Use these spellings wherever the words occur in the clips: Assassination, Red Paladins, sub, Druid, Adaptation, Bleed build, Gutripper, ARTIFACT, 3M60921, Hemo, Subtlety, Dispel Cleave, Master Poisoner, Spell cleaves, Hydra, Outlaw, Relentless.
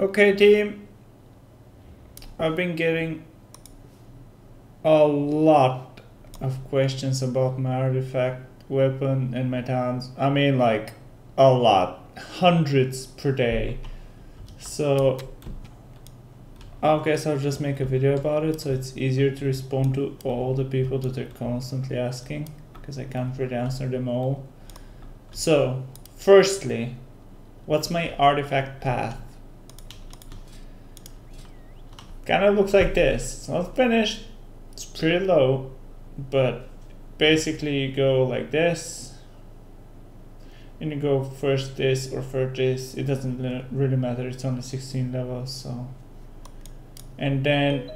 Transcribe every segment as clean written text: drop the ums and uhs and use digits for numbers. Okay, team. I've been getting a lot of questions about my artifact weapon and my talents. I mean, like, a lot. Hundreds per day. So I guess I'll just make a video about it so it's easier to respond to all the people that are constantly asking, because I can't really answer them all. So, firstly, what's my artifact path? Kinda looks like this. It's not finished, it's pretty low, but basically you go like this, and you go first this or first this, it doesn't really matter, it's only 16 levels, so. And then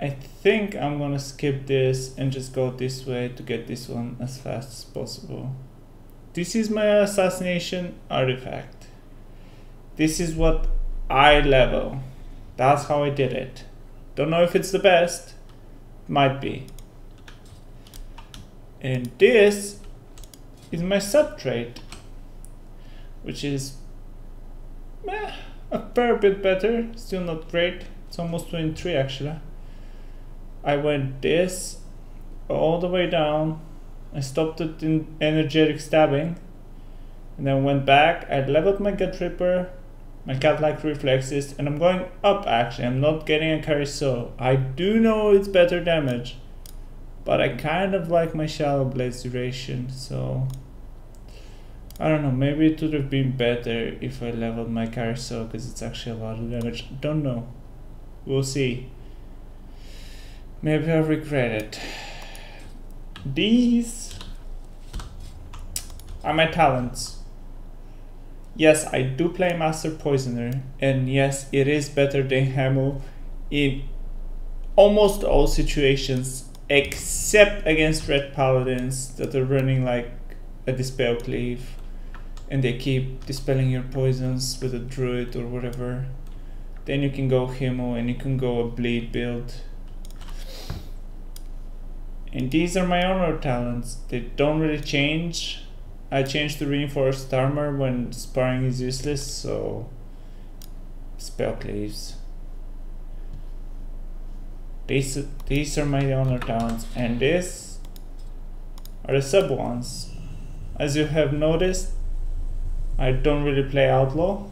I think I'm gonna skip this and just go this way to get this one as fast as possible. This is my assassination artifact. This is what I level. That's how I did it. Don't know if it's the best. Might be. And this is my subtrait, which is a fair bit better, still not great. It's almost 23 actually. I went this all the way down. I stopped it in energetic stabbing. And then went back. I leveled my Gutripper, my cat-like reflexes, and I'm going up actually. I'm not getting a carry soul. I do know it's better damage, but I kind of like my Shallow Blade's duration, so I don't know, maybe it would have been better if I leveled my carousel because it's actually a lot of damage. Don't know. We'll see. Maybe I'll regret it. These are my talents. Yes, I do play Master Poisoner, and yes, it is better than Hemo in almost all situations except against Red Paladins that are running like a Dispel Cleave, and they keep dispelling your poisons with a Druid or whatever. Then you can go Hemo and you can go a Bleed build. And these are my honor talents. They don't really change. I changed to reinforced armor when sparring is useless, so Spell Cleaves. These are my honor talents, and these are the sub ones. As you have noticed, I don't really play Outlaw.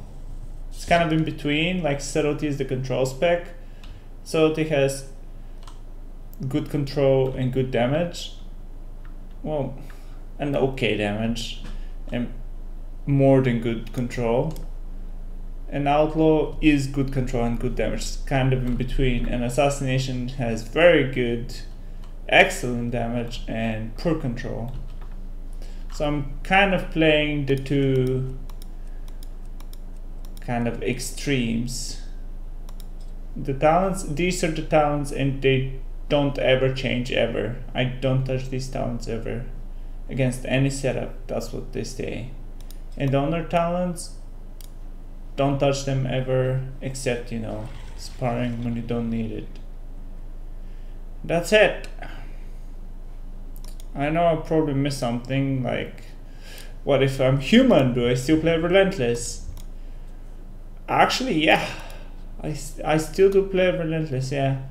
It's kind of in between, like Subtlety is the control spec. Subtlety has good control and good damage. Well, and okay damage and more than good control. And Outlaw is good control and good damage. It's kind of in between. And Assassination has very good, excellent damage and poor control. So I'm kind of playing the two kind of extremes. The talents, these are the talents, and they don't ever change ever. I don't touch these talents ever against any setup. That's what they say. And the honor talents, don't touch them ever except, you know, sparring when you don't need it. That's it. I know I'll probably miss something, like, what if I'm human? Do I still play Relentless? Actually, yeah. I still do play Relentless, yeah.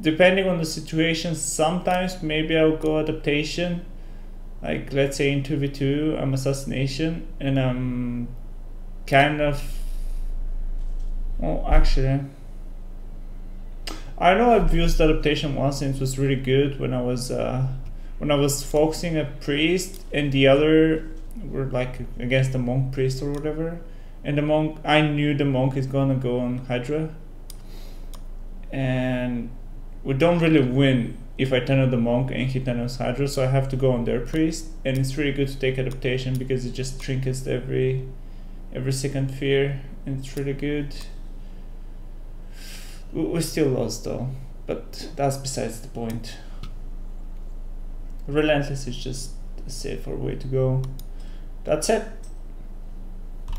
Depending on the situation, sometimes maybe I'll go Adaptation. Like, let's say in 2v2, I'm Assassination, and I'm kind of... Well, actually... I know I've used Adaptation once and it was really good when I was... When I was focusing a priest and the other were like against the monk priest or whatever, and the monk, I knew the monk is gonna go on Hydra, and we don't really win if I turn on the monk and he turns on Hydra, so I have to go on their priest, and it's really good to take Adaptation because it just trinkets every second fear, and it's really good. We still lost though, but that's besides the point. Relentless is just a safer way to go. That's it.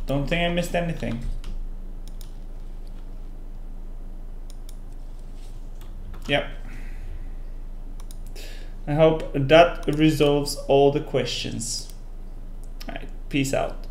Don't think I missed anything. Yep. I hope that resolves all the questions. Alright, peace out.